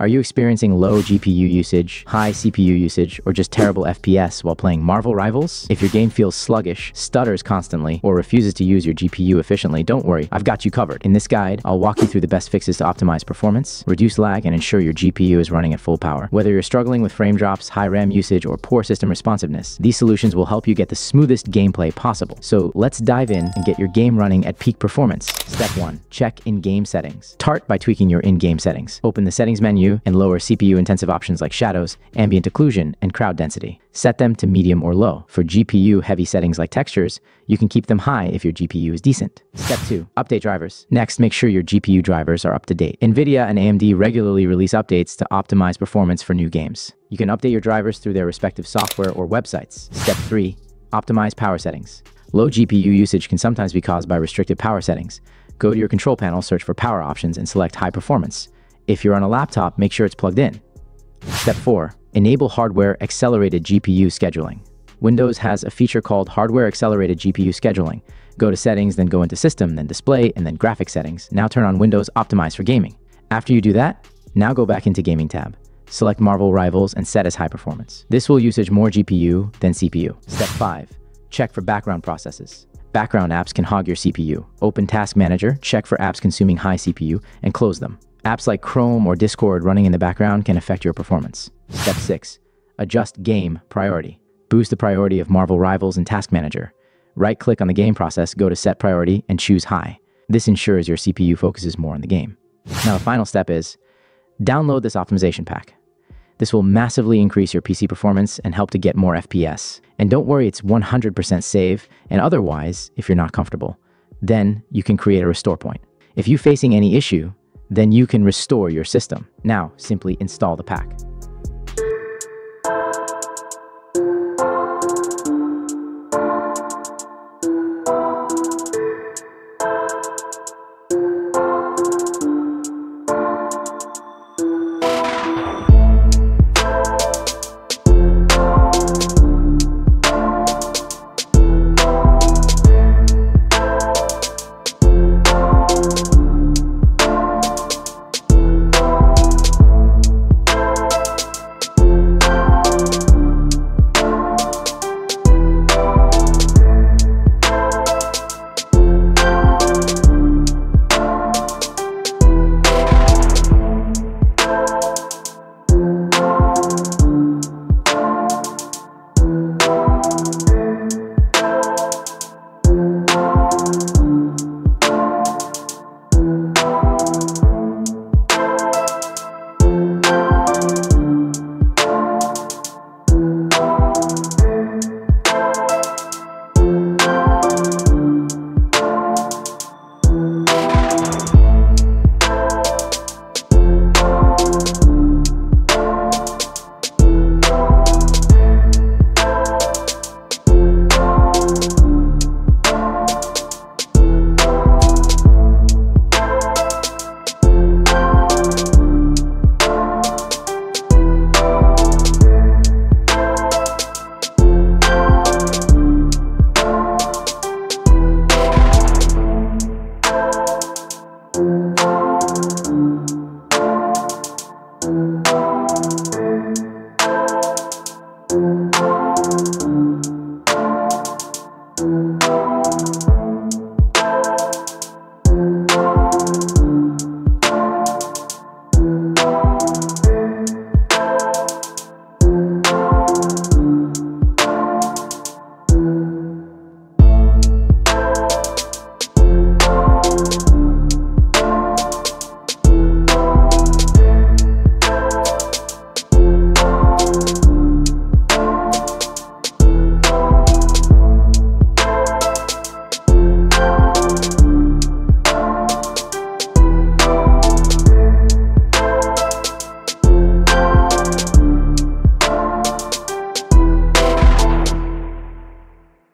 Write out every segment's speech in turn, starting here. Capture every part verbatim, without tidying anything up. Are you experiencing low G P U usage, high C P U usage, or just terrible F P S while playing Marvel Rivals? If your game feels sluggish, stutters constantly, or refuses to use your G P U efficiently, don't worry, I've got you covered. In this guide, I'll walk you through the best fixes to optimize performance, reduce lag, and ensure your G P U is running at full power. Whether you're struggling with frame drops, high RAM usage, or poor system responsiveness, these solutions will help you get the smoothest gameplay possible. So let's dive in and get your game running at peak performance. Step one. Check in-game settings. Start by tweaking your in-game settings. Open the settings menu and lower C P U-intensive options like shadows, ambient occlusion, and crowd density. Set them to medium or low. For G P U-heavy settings like textures, you can keep them high if your G P U is decent. Step two. Update drivers. Next, make sure your G P U drivers are up to date. Nvidia and A M D regularly release updates to optimize performance for new games. You can update your drivers through their respective software or websites. Step three. Optimize power settings. Low G P U usage can sometimes be caused by restricted power settings. Go to your control panel, search for power options, and select high performance. If you're on a laptop, make sure it's plugged in. Step four. Enable hardware accelerated G P U scheduling. Windows has a feature called hardware accelerated G P U scheduling. Go to settings, then go into system, then display, and then graphic settings. Now turn on Windows optimized for gaming. After you do that, now go back into gaming tab. Select Marvel Rivals and set as high performance. This will usage more G P U than C P U. Step five. Check for background processes. Background apps can hog your C P U. Open Task Manager, check for apps consuming high C P U, and close them. Apps like Chrome or Discord running in the background can affect your performance. Step six. Adjust game priority. Boost the priority of Marvel Rivals and Task Manager. Right-click on the game process, go to Set Priority, and choose High. This ensures your C P U focuses more on the game. Now the final step is download this optimization pack. This will massively increase your P C performance and help to get more F P S. And don't worry, it's one hundred percent safe and otherwise if you're not comfortable. Then you can create a restore point. If you're facing any issue, then you can restore your system. Now, simply install the pack.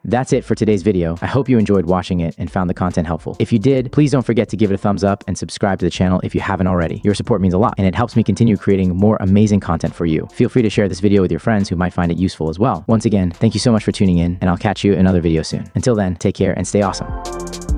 That's it for today's video. I hope you enjoyed watching it and found the content helpful. If you did, please don't forget to give it a thumbs up and subscribe to the channel if you haven't already. Your support means a lot and it helps me continue creating more amazing content for you. Feel free to share this video with your friends who might find it useful as well. Once again, thank you so much for tuning in and I'll catch you in another video soon. Until then, take care and stay awesome.